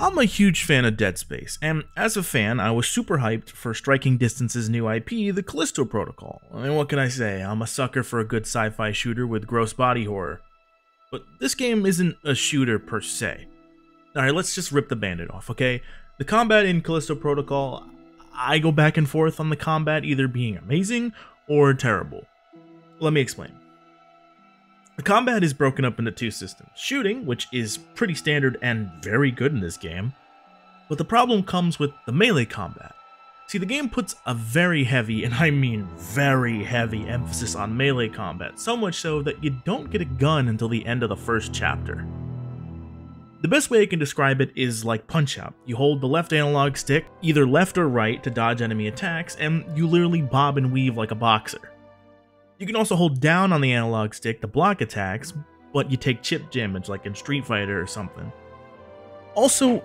I'm a huge fan of Dead Space, and as a fan, I was super hyped for Striking Distance's new IP, The Callisto Protocol. I mean, what can I say? I'm a sucker for a good sci-fi shooter with gross body horror. But this game isn't a shooter per se. Alright, let's just rip the bandit off, okay? The combat in Callisto Protocol, I go back and forth on the combat either being amazing or terrible. Let me explain. The combat is broken up into two systems, shooting, which is pretty standard and very good in this game, but the problem comes with the melee combat. See, the game puts a very heavy, and I mean very heavy, emphasis on melee combat, so much so that you don't get a gun until the end of the first chapter. The best way I can describe it is like Punch-Out. You hold the left analog stick, either left or right, to dodge enemy attacks, and you literally bob and weave like a boxer. You can also hold down on the analog stick to block attacks, but you take chip damage like in Street Fighter or something. Also,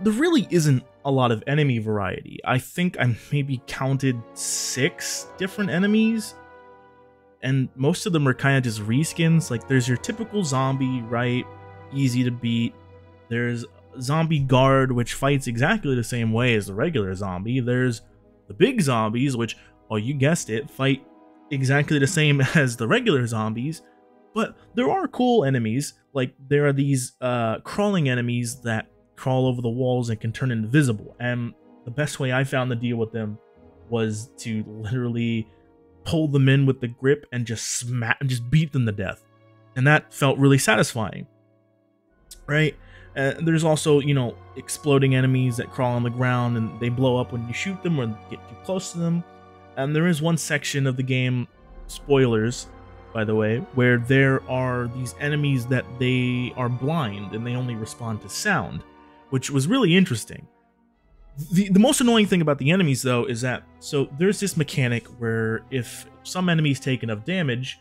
there really isn't a lot of enemy variety. I think I maybe counted 6 different enemies, and most of them are kind of just reskins. Like, there's your typical zombie, right? Easy to beat. There's zombie guard, which fights exactly the same way as the regular zombie. There's the big zombies, which, oh, you guessed it, fight exactly the same as the regular zombies, but there are cool enemies. Like, there are these crawling enemies that crawl over the walls and can turn invisible, and the best way I found to deal with them was to literally pull them in with the grip and just beat them to death, and that felt really satisfying, right? There's also, you know, exploding enemies that crawl on the ground and they blow up when you shoot them or get too close to them. And there is one section of the game, spoilers, by the way, where there are these enemies that they are blind and they only respond to sound, which was really interesting. The most annoying thing about the enemies, though, is that, so there's this mechanic where if some enemies take enough damage,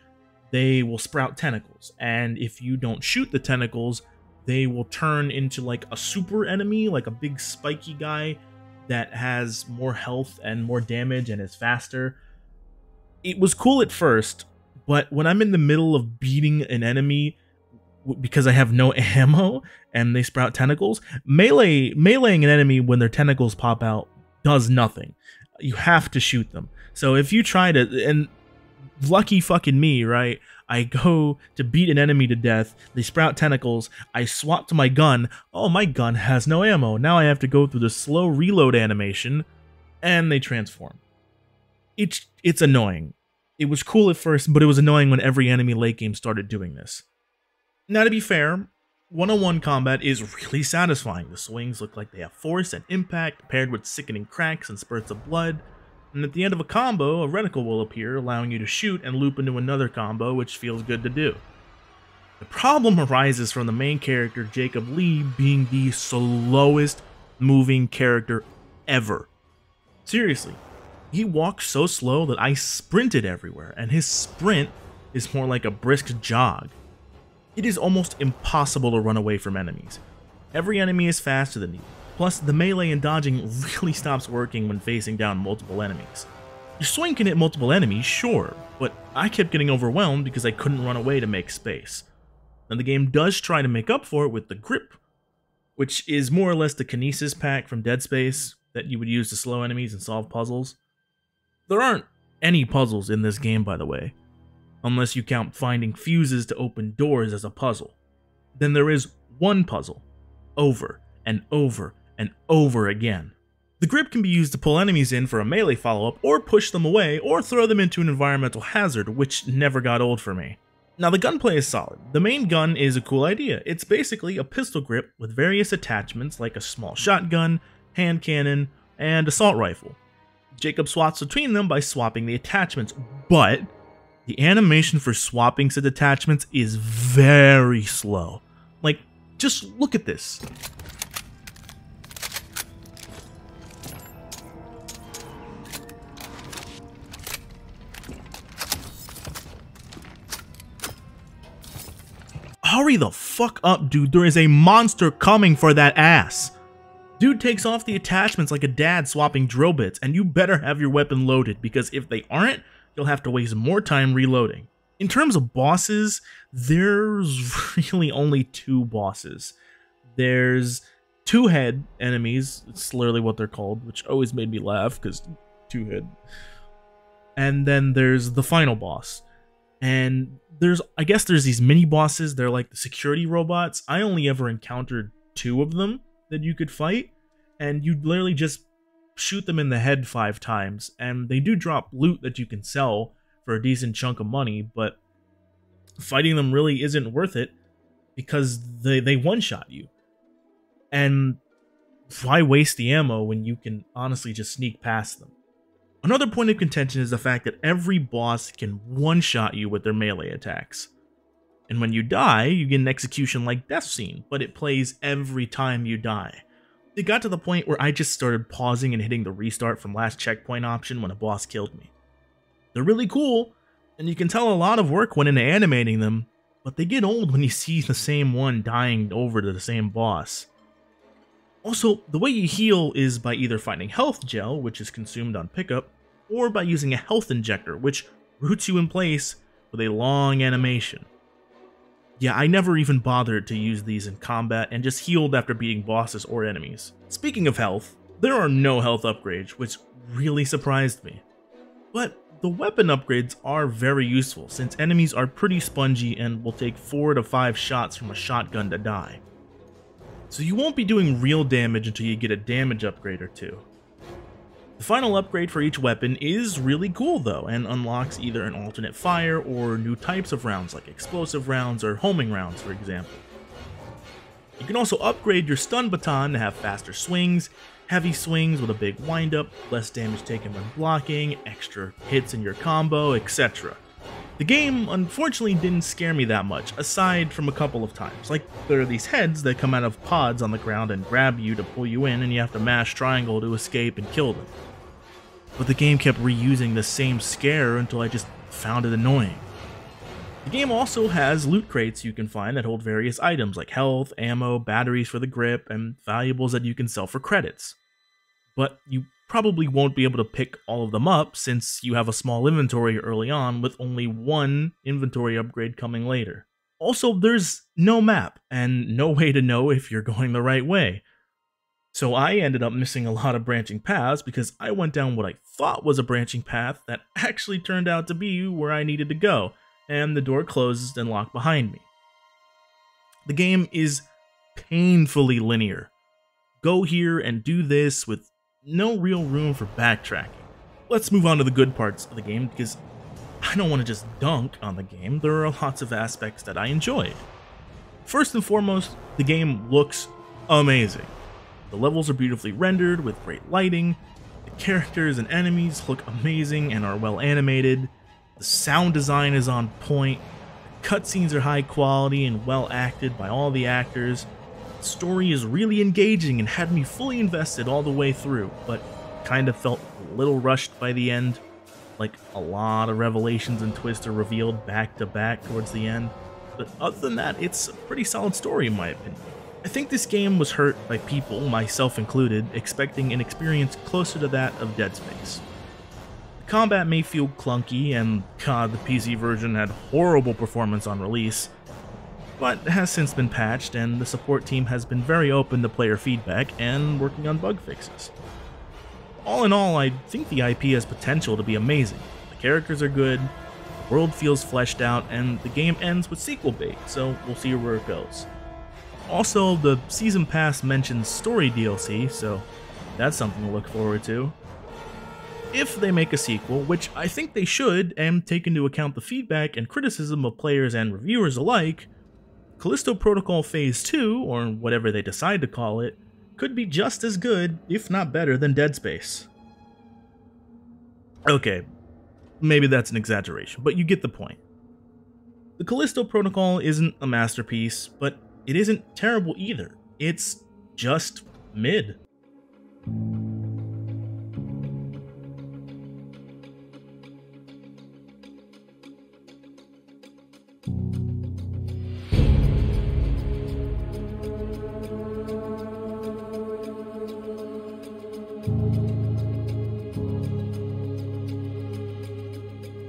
they will sprout tentacles. And if you don't shoot the tentacles, they will turn into like a super enemy, like a big spiky guy that has more health and more damage and is faster. It was cool at first, but when I'm in the middle of beating an enemy because I have no ammo and they sprout tentacles, meleeing an enemy when their tentacles pop out does nothing. You have to shoot them. So if you try to, and lucky fucking me, right? I go to beat an enemy to death, they sprout tentacles, I swap to my gun, oh, my gun has no ammo, now I have to go through the slow reload animation, and they transform. It's annoying. It was cool at first, but it was annoying when every enemy late game started doing this. Now, to be fair, one-on-one combat is really satisfying. The swings look like they have force and impact, paired with sickening cracks and spurts of blood. And at the end of a combo, a reticle will appear, allowing you to shoot and loop into another combo, which feels good to do. The problem arises from the main character, Jacob Lee, being the slowest moving character ever. Seriously, he walks so slow that I sprinted everywhere, and his sprint is more like a brisk jog. It is almost impossible to run away from enemies. Every enemy is faster than you. Plus, the melee and dodging really stops working when facing down multiple enemies. Your swing can hit multiple enemies, sure, but I kept getting overwhelmed because I couldn't run away to make space. And the game does try to make up for it with the grip, which is more or less the Kinesis pack from Dead Space that you would use to slow enemies and solve puzzles. There aren't any puzzles in this game, by the way, unless you count finding fuses to open doors as a puzzle. Then there is one puzzle, over and over and over again. The grip can be used to pull enemies in for a melee follow-up, or push them away, or throw them into an environmental hazard, which never got old for me. Now, the gunplay is solid. The main gun is a cool idea. It's basically a pistol grip with various attachments like a small shotgun, hand cannon, and assault rifle. Jacob swaps between them by swapping the attachments, but the animation for swapping said attachments is very slow. Like, just look at this. Hurry the fuck up, dude. There is a monster coming for that ass. Dude takes off the attachments like a dad swapping drill bits, and you better have your weapon loaded, because if they aren't, you'll have to waste more time reloading. In terms of bosses, there's really only 2 bosses. There's two-head enemies. It's literally what they're called, which always made me laugh because two-head. And then there's the final boss. And there's, I guess there's these mini bosses. They're like the security robots. I only ever encountered two of them that you could fight. And you'd literally just shoot them in the head 5 times. And they do drop loot that you can sell for a decent chunk of money. But fighting them really isn't worth it because they one-shot you. And why waste the ammo when you can honestly just sneak past them? Another point of contention is the fact that every boss can one-shot you with their melee attacks. And when you die, you get an execution like death scene, but it plays every time you die. It got to the point where I just started pausing and hitting the restart from last checkpoint option when a boss killed me. They're really cool, and you can tell a lot of work went into animating them, but they get old when you see the same one dying over to the same boss. Also, the way you heal is by either finding health gel, which is consumed on pickup, or by using a health injector, which roots you in place with a long animation. Yeah, I never even bothered to use these in combat and just healed after beating bosses or enemies. Speaking of health, there are no health upgrades, which really surprised me. But the weapon upgrades are very useful since enemies are pretty spongy and will take 4 to 5 shots from a shotgun to die. So you won't be doing real damage until you get a damage upgrade or two. The final upgrade for each weapon is really cool though, and unlocks either an alternate fire or new types of rounds like explosive rounds or homing rounds, for example. You can also upgrade your stun baton to have faster swings, heavy swings with a big windup, less damage taken when blocking, extra hits in your combo, etc. The game, unfortunately, didn't scare me that much, aside from a couple of times. Like, there are these heads that come out of pods on the ground and grab you to pull you in, and you have to mash triangle to escape and kill them. But the game kept reusing the same scare until I just found it annoying. The game also has loot crates you can find that hold various items like health, ammo, batteries for the grip, and valuables that you can sell for credits. But you probably won't be able to pick all of them up since you have a small inventory early on with only one inventory upgrade coming later. Also, there's no map and no way to know if you're going the right way. So I ended up missing a lot of branching paths because I went down what I thought was a branching path that actually turned out to be where I needed to go, and the door closed and locked behind me. The game is painfully linear. Go here and do this with no real room for backtracking. Let's move on to the good parts of the game because I don't want to just dunk on the game. There are lots of aspects that I enjoyed. First and foremost, the game looks amazing. The levels are beautifully rendered with great lighting. The characters and enemies look amazing and are well animated. The sound design is on point. The cutscenes are high quality and well acted by all the actors. The story is really engaging and had me fully invested all the way through, but kind of felt a little rushed by the end, like a lot of revelations and twists are revealed back to back towards the end, but other than that, it's a pretty solid story in my opinion. I think this game was hurt by people, myself included, expecting an experience closer to that of Dead Space. The combat may feel clunky, and god, the PC version had horrible performance on release, but has since been patched, and the support team has been very open to player feedback and working on bug fixes. All in all, I think the IP has potential to be amazing. The characters are good, the world feels fleshed out, and the game ends with sequel bait, so we'll see where it goes. Also, the Season Pass mentions story DLC, so that's something to look forward to. If they make a sequel, which I think they should, and take into account the feedback and criticism of players and reviewers alike, Callisto Protocol Phase 2, or whatever they decide to call it, could be just as good, if not better, than Dead Space. Okay, maybe that's an exaggeration, but you get the point. The Callisto Protocol isn't a masterpiece, but it isn't terrible either. It's just mid.